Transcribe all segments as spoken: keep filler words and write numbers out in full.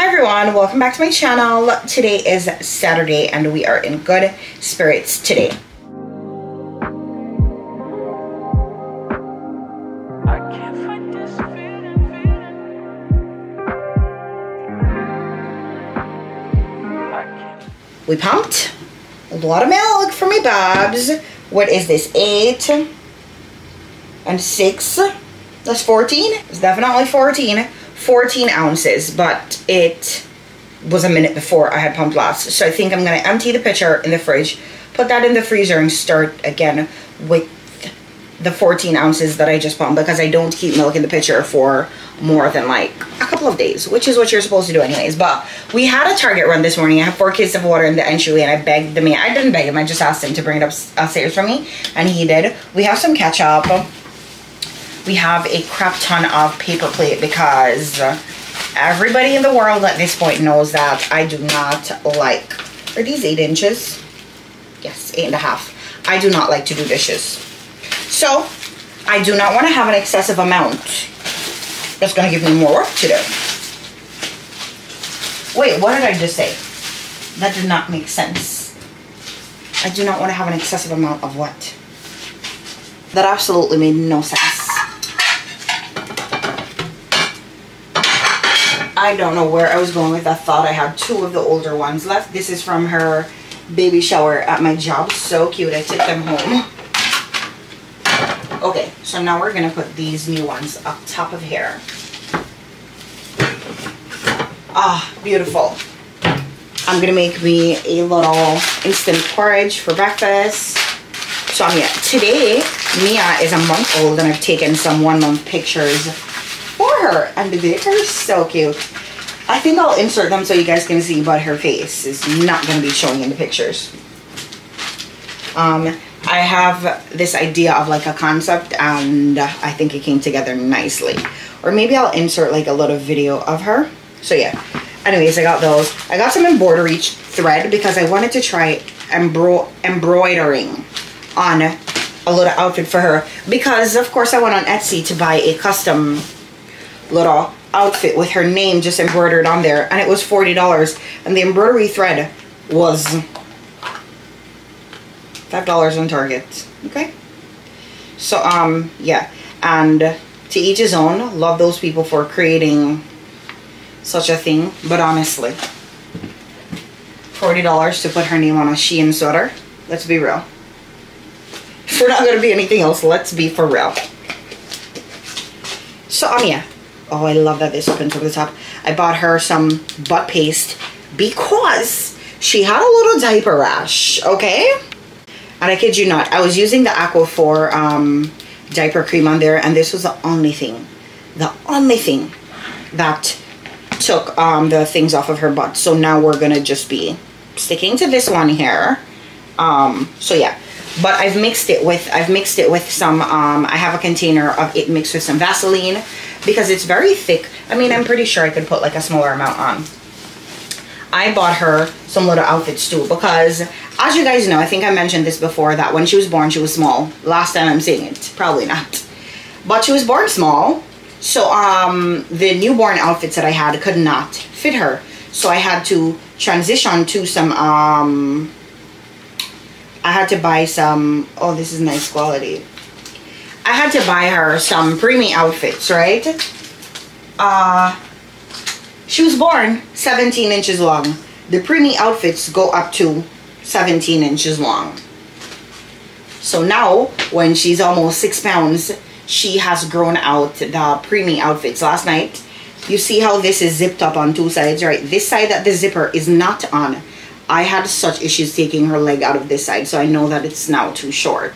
Hi everyone, welcome back to my channel. Today is Saturday and we are in good spirits today. We pumped a lot of milk for me babs. What is this, eight and six? That's fourteen. It's definitely fourteen. fourteen ounces, but it was a minute before I had pumped last, so I think I'm gonna empty the pitcher in the fridge, put that in the freezer, and start again with the fourteen ounces that I just pumped, because I don't keep milk in the pitcher for more than like a couple of days, which is what you're supposed to do anyways. But we had a Target run this morning. I have four cases of water in the entryway, and I begged the man. I didn't beg him, I just asked him to bring it upstairs for me, and he did. We have some ketchup. We have a crap ton of paper plate because everybody in the world at this point knows that I do not like, are these eight inches? Yes, eight and a half. I do not like to do dishes. So I do not want to have an excessive amount. That's going to give me more work to do. Wait, what did I just say? That did not make sense. I do not want to have an excessive amount of what? That absolutely made no sense. I don't know where I was going with that thought. I had two of the older ones left. This is from her baby shower at my job. So cute. I took them home. Okay, so now we're going to put these new ones up top of here. Ah, beautiful. I'm going to make me a little instant porridge for breakfast. So I'm yeah, today, Mia is a month old, and I've taken some one-month pictures for her, and they are so cute. I think I'll insert them so you guys can see, but her face is not going to be showing in the pictures. um I have this idea of like a concept, and I think it came together nicely, or maybe I'll insert like a little video of her. So yeah, anyways, I got those. I got some embroidery thread because I wanted to try embro embroidering on a little outfit for her, because of course I went on Etsy to buy a custom little outfit with her name just embroidered on there, and it was forty dollars, and the embroidery thread was five dollars on Target. Okay, so um yeah, and to each his own. Love those people for creating such a thing, but honestly, forty dollars to put her name on a Shein sweater, let's be real. If we're not gonna be anything else, let's be for real. So um yeah. Oh, I love that this opens over the top. I bought her some butt paste because she had a little diaper rash, okay? And I kid you not, I was using the Aquaphor um, diaper cream on there, and this was the only thing, the only thing that took um, the things off of her butt. So now we're going to just be sticking to this one here. Um, so yeah. But I've mixed it with, I've mixed it with some, um, I have a container of it mixed with some Vaseline because it's very thick. I mean, I'm pretty sure I could put like a smaller amount on. I bought her some little outfits too because, as you guys know, I think I mentioned this before, that when she was born, she was small. Last time I'm saying it, probably not. But she was born small. So um, the newborn outfits that I had could not fit her. So I had to transition to some... Um, I had to buy some, oh, this is nice quality. I had to buy her some premium outfits, right? Uh, she was born seventeen inches long. The premium outfits go up to seventeen inches long. So now, when she's almost six pounds, she has grown out the premium outfits. Last night, you see how this is zipped up on two sides, right? This side that the zipper is not on, I had such issues taking her leg out of this side, so I know that it's now too short.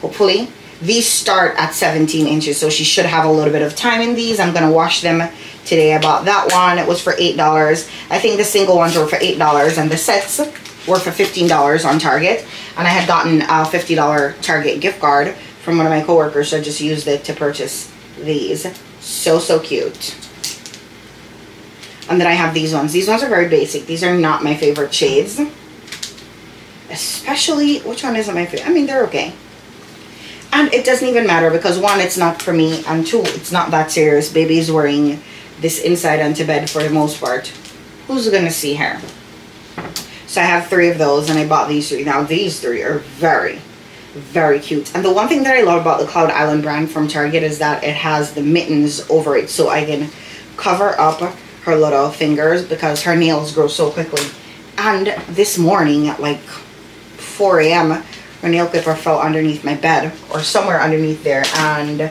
Hopefully, these start at seventeen inches, so she should have a little bit of time in these. I'm gonna wash them today. I bought that one, it was for eight dollars. I think the single ones were for eight dollars, and the sets were for fifteen dollars on Target. And I had gotten a fifty dollar Target gift card from one of my coworkers, so I just used it to purchase these. So, so cute. And then I have these ones. These ones are very basic. These are not my favorite shades. Especially, which one isn't my favorite? I mean, they're okay. And it doesn't even matter because one, it's not for me. And two, it's not that serious. Baby's wearing this inside onto bed for the most part. who's gonna see her? So I have three of those, and I bought these three. Now these three are very, very cute. And the one thing that I love about the Cloud Island brand from Target is that it has the mittens over it, so I can cover up her little fingers because her nails grow so quickly. And this morning at like four A M her nail clipper fell underneath my bed or somewhere underneath there, and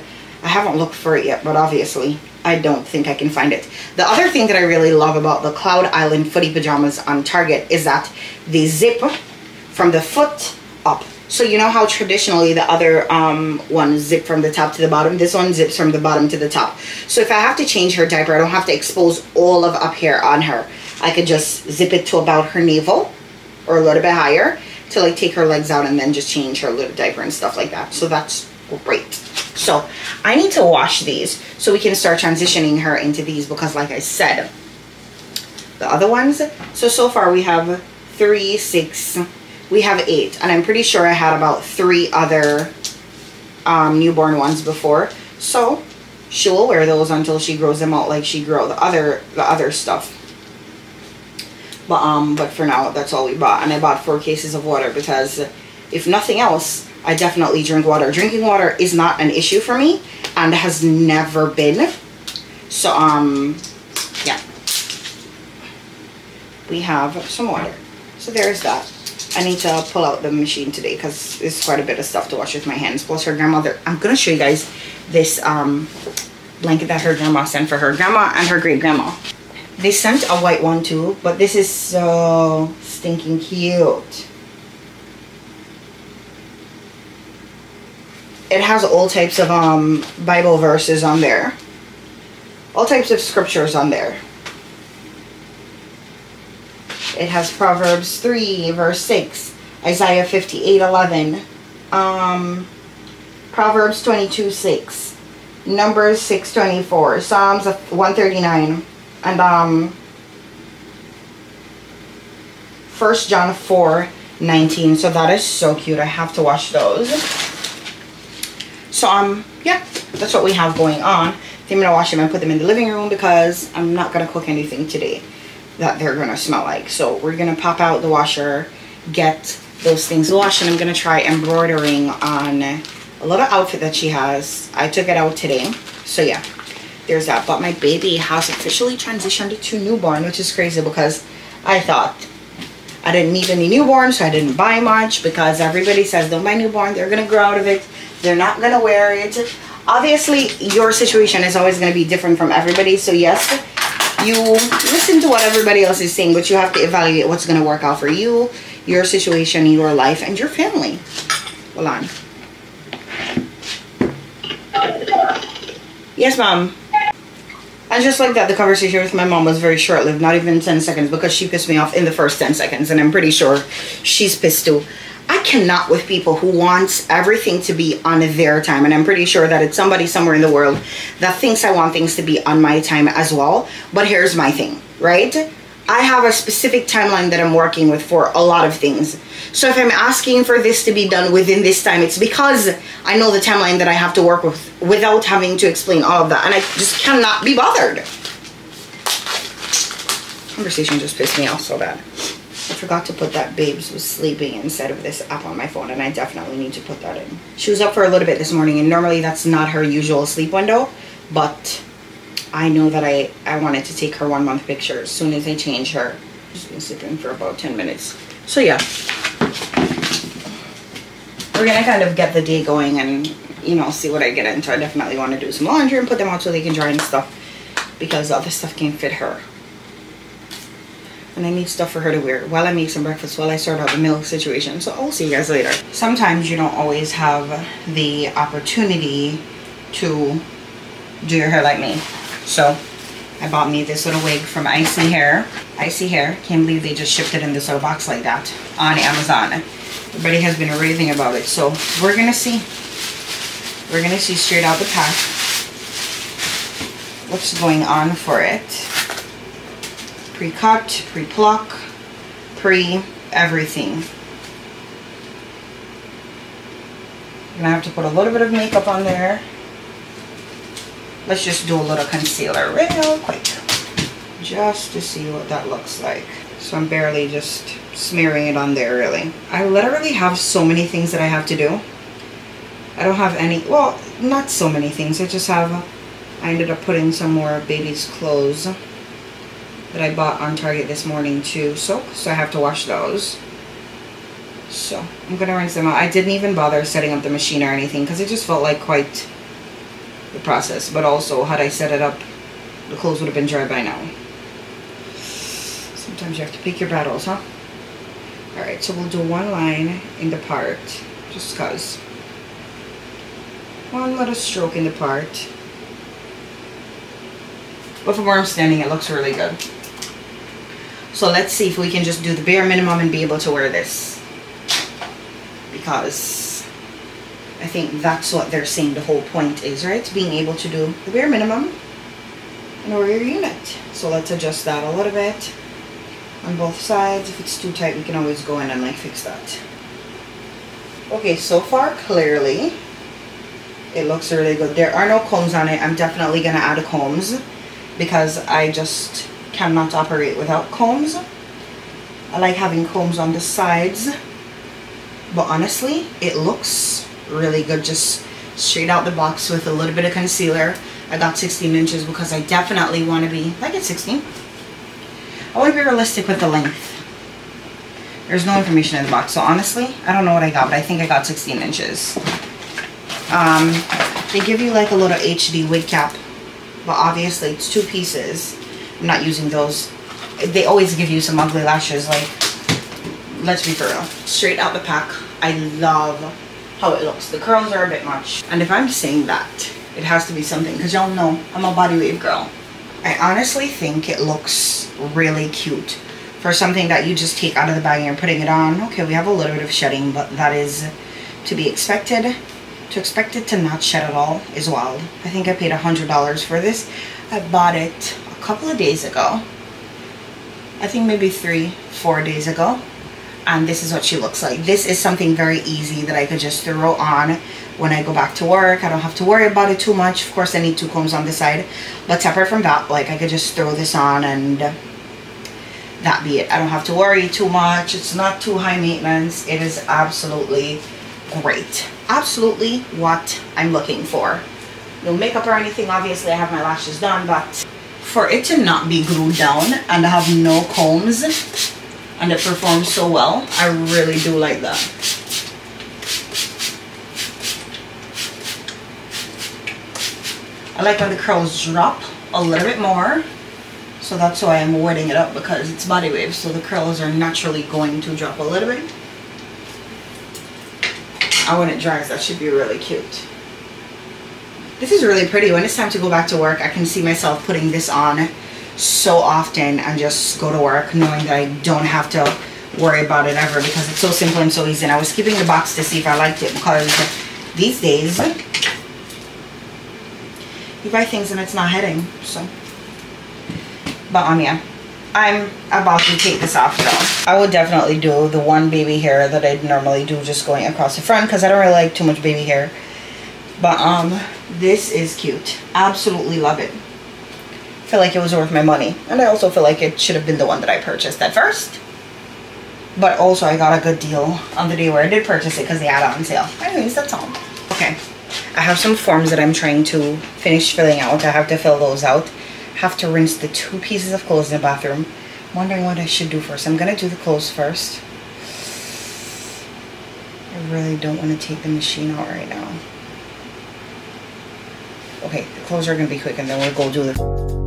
I haven't looked for it yet, but obviously I don't think I can find it. The other thing that I really love about the Cloud Island footy pajamas on Target is that they zip from the foot up. So you know how traditionally the other um, one zip from the top to the bottom? This one zips from the bottom to the top. So if I have to change her diaper, I don't have to expose all of up here on her. I could just zip it to about her navel or a little bit higher to like take her legs out and then just change her little diaper and stuff like that. So that's great. So I need to wash these so we can start transitioning her into these, because like I said, the other ones, so so far we have three, six, we have eight, and I'm pretty sure I had about three other um, newborn ones before, so she will wear those until she grows them out like she grow the other the other stuff. But um but for now, that's all we bought, and I bought four cases of water because if nothing else, I definitely drink water. Drinking water is not an issue for me and has never been. So, um, yeah. We have some water. So there's that. I need to pull out the machine today because it's quite a bit of stuff to wash with my hands. Plus her grandmother, I'm going to show you guys this um, blanket that her grandma sent for her grandma and her great grandma. They sent a white one too, but this is so stinking cute. It has all types of um, Bible verses on there. All types of scriptures on there. It has Proverbs three, verse six. Isaiah fifty-eight, eleven. Um, Proverbs twenty-two, six. Numbers six, twenty-four. Psalms one thirty-nine. And um, First John four, nineteen. So that is so cute. I have to wash those. So, um, yeah, that's what we have going on. I think I'm going to wash them and put them in the living room because I'm not going to cook anything today that they're going to smell like. So, we're going to pop out the washer, get those things washed, and I'm going to try embroidering on a little outfit that she has. I took it out today. So, yeah, there's that. But my baby has officially transitioned to newborn, which is crazy because I thought I didn't need any newborn, so I didn't buy much because everybody says don't buy newborn. They're going to grow out of it. They're not going to wear it. Obviously, your situation is always going to be different from everybody. So, yes, you listen to what everybody else is saying, but you have to evaluate what's going to work out for you, your situation, your life, and your family. Hold on. Yes, Mom. And just like that, the conversation with my mom was very short-lived, not even ten seconds, because she pissed me off in the first ten seconds, and I'm pretty sure she's pissed too. I cannot with people who want everything to be on their time, and I'm pretty sure that it's somebody somewhere in the world that thinks I want things to be on my time as well. But here's my thing, right? I have a specific timeline that I'm working with for a lot of things. So if I'm asking for this to be done within this time, it's because I know the timeline that I have to work with without having to explain all of that, and I just cannot be bothered. Conversation just pissed me off so bad. I forgot to put that Babes Was Sleeping instead of this app on my phone, and I definitely need to put that in. She was up for a little bit this morning, and normally that's not her usual sleep window, but I know that I, I wanted to take her one month picture as soon as I change her. She's been sleeping for about ten minutes. So yeah, we're going to kind of get the day going and, you know, see what I get into. I definitely want to do some laundry and put them out so they can dry and stuff because the other stuff can't fit her. And I need stuff for her to wear while I make some breakfast, while I sort out the milk situation. So I'll see you guys later. Sometimes you don't always have the opportunity to do your hair like me. So I bought me this little wig from Icy Hair. Icy Hair. Can't believe they just shipped it in this little box like that on Amazon. Everybody has been raving about it. So we're going to see. We're going to see straight out the pack what's going on for it. Pre-cut, pre-pluck, pre-everything. I'm gonna have to put a little bit of makeup on there. Let's just do a little concealer real quick. just to see what that looks like. So I'm barely just smearing it on there, really. I literally have so many things that I have to do. I don't have any, well, not so many things. I just have, I ended up putting some more baby's clothes that I bought on Target this morning to soak, so I have to wash those. So I'm gonna rinse them out. I didn't even bother setting up the machine or anything because it just felt like quite the process. But also, had I set it up, the clothes would have been dry by now. Sometimes you have to pick your battles, huh? Alright, so we'll do one line in the part, just cause. One little stroke in the part. But from where I'm standing, it looks really good. So let's see if we can just do the bare minimum and be able to wear this. Because I think that's what they're saying the whole point is, right? Being able to do the bare minimum and wear your unit. So let's adjust that a little bit on both sides. If it's too tight, we can always go in and like fix that. Okay, so far clearly it looks really good. There are no combs on it. I'm definitely gonna add combs because I just cannot operate without combs. I like having combs on the sides, but honestly it looks really good just straight out the box with a little bit of concealer. I got sixteen inches because I definitely want to be like at sixteen. I want to be realistic with the length. There's no information in the box, so honestly I don't know what I got, but I think I got sixteen inches. Um, they give you like a little H D wig cap, but obviously it's two pieces. I'm not using those. They always give you some ugly lashes, like, let's be for real. Straight out the pack, I love how it looks. The curls are a bit much. And if I'm saying that, it has to be something, because y'all know I'm a body wave girl. I honestly think it looks really cute for something that you just take out of the bag and you're putting it on. Okay, we have a little bit of shedding, but that is to be expected. To expect it to not shed at all is wild. I think I paid one hundred dollars for this. I bought it a couple of days ago. I think maybe three, four days ago. And this is what she looks like. This is something very easy that I could just throw on when I go back to work. I don't have to worry about it too much. Of course, I need two combs on the side. But separate from that, like I could just throw this on and that be it. I don't have to worry too much. It's not too high maintenance. It is absolutely great. Absolutely what I'm looking for. No makeup or anything. Obviously I have my lashes done, but for it to not be glued down and have no combs and it performs so well, I really do like that. I like how the curls drop a little bit more, so that's why I'm wetting it up, because it's body wave, so the curls are naturally going to drop a little bit. And when it dries, that should be really cute. This is really pretty. When it's time to go back to work, I can see myself putting this on so often and just go to work knowing that I don't have to worry about it ever, because it's so simple and so easy. And I was keeping the box to see if I liked it, because these days you buy things and it's not heading. So, but um, yeah, I'm about to take this off though. I would definitely do the one baby hair that I'd normally do, just going across the front, because I don't really like too much baby hair. But um, this is cute. Absolutely love it. I feel like it was worth my money. And I also feel like it should have been the one that I purchased at first. But also I got a good deal on the day where I did purchase it because they had it on sale. Anyways, that's all. Okay. I have some forms that I'm trying to finish filling out. I have to fill those out. Have to rinse the two pieces of clothes in the bathroom. I'm wondering what I should do first. I'm gonna do the clothes first. I really don't want to take the machine out right now. Okay, the clothes are gonna be quick and then we'll go do the